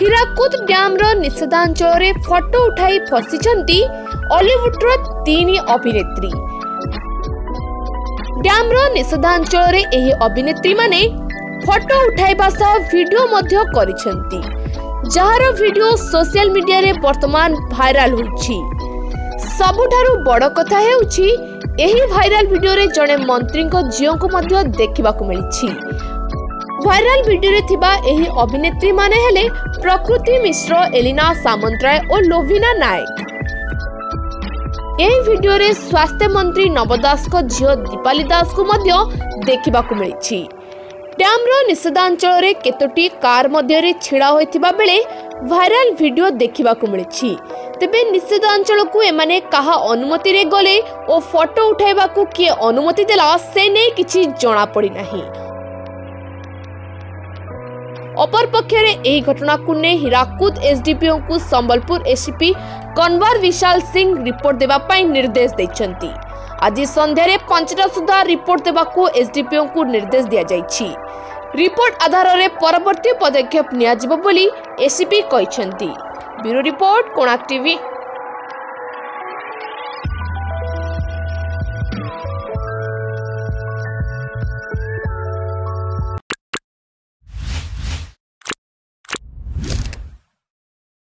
Hirakud dam रो निषेधांचल रे photo उठाई फसिचंती Hollywood रो तीन अभिनेत्री। डैम रो निषेधांचल रे एही अभिनेत्री माने फोटो उठाइबा सह वीडियो मध्य करिसंती, जहारो वीडियो सोशल मीडिया रे वर्तमान वायरल होछि। सबुठारु बड़ कथा हेउछि एही वायरल वीडियो रे जने मंत्री को झियो को मध्य देखिबा को मिलिछि। वायरल वीडियो रे थिबा एही अभिनेत्री माने हेले प्रकृति मिश्र, एलिना सामंतराय और लोविना नायक। एही वीडियो रे स्वास्थ्य मंत्री नव दास को झियो दीपाली दास को मध्य देखिबा को मिलिछि। डैम रो निषेधांचल रे केतोटी कार मध्य रे छिड़ा होइथिबा बेले वायरल वीडियो देखिबा को मिलिछि। तेबे निषेधांचल को एमाने कहा अनुमति रे गले और फोटो उठाइबा को किए अनुमति देला से नै किछि जणा पड़ी नाही। अपर पक्षे रे एही घटना को ने हीराकुद एसडीपीओ को संबलपुर एसपी कनवर विशाल सिंह रिपोर्ट देबा पई निर्देश दैछंती। आज संध्या रे 5टा सुधा रिपोर्ट देबा को एसडीपीओ को निर्देश दिया जाईछि। रिपोर्ट आधार रे परवर्ती पदक्षेप नियाजिबो बोली एसपी कहछंती। Bureau report, Konark TV.